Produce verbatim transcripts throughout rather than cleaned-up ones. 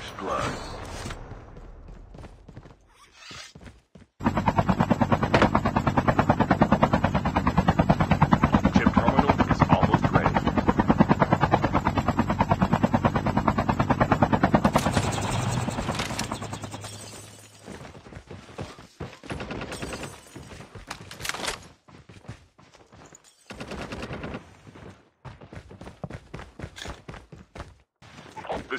first blood. The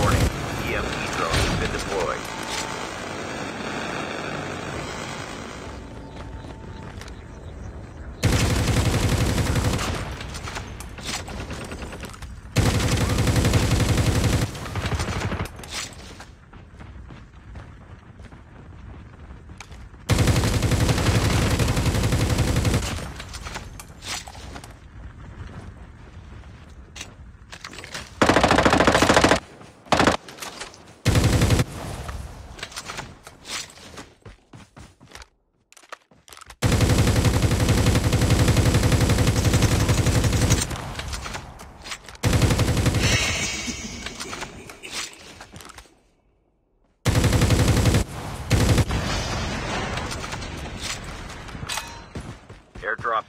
Warning, E M P drone has been deployed. Airdrop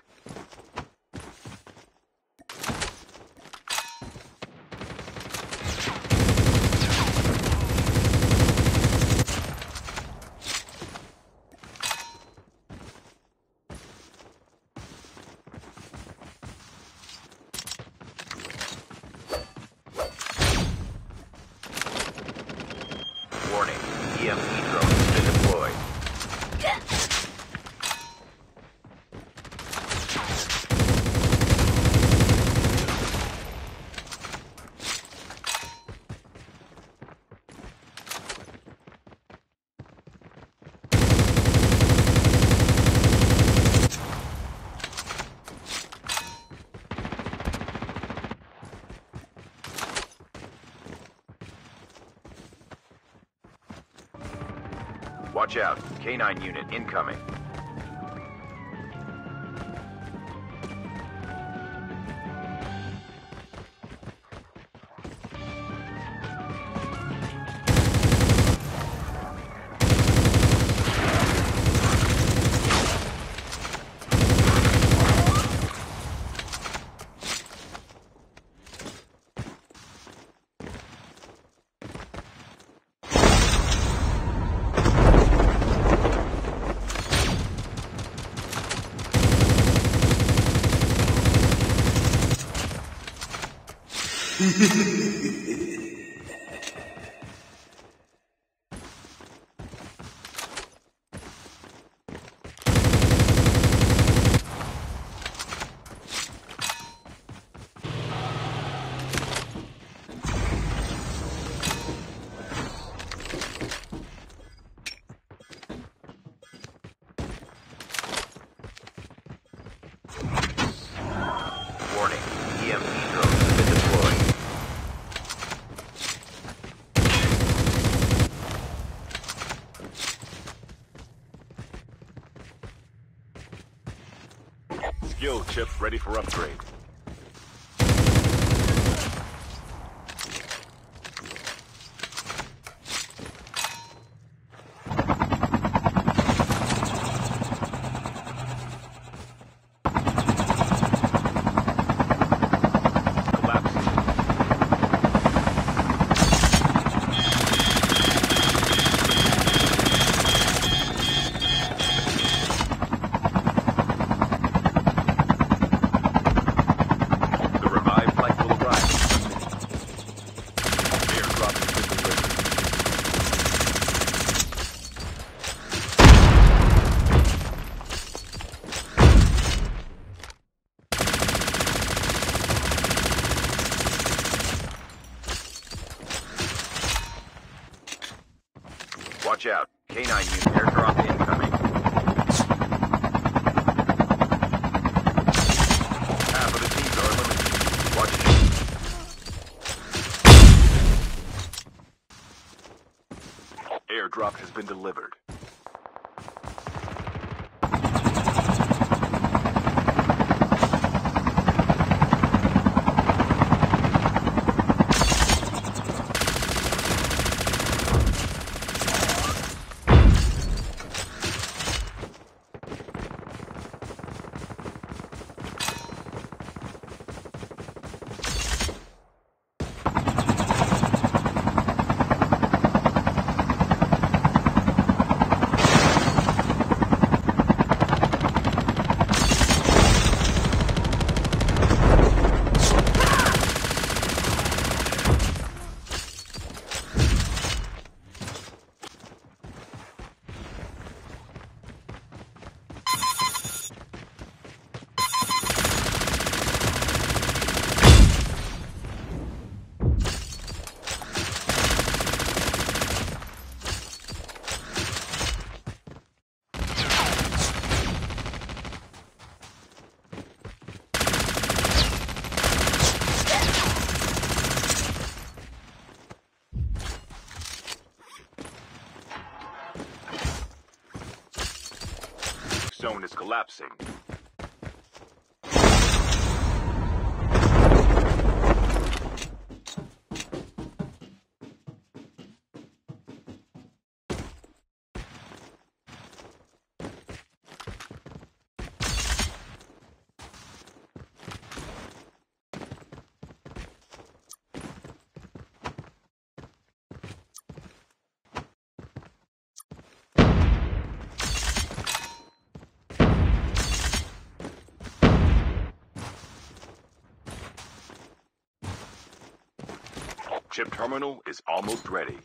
E M P drone has been deployed. Watch out, K nine unit incoming. Skill chip ready for upgrade. Watch out, K nine unit airdrop incoming. aircraft has been delivered. Zone is collapsing. Chip terminal is almost ready.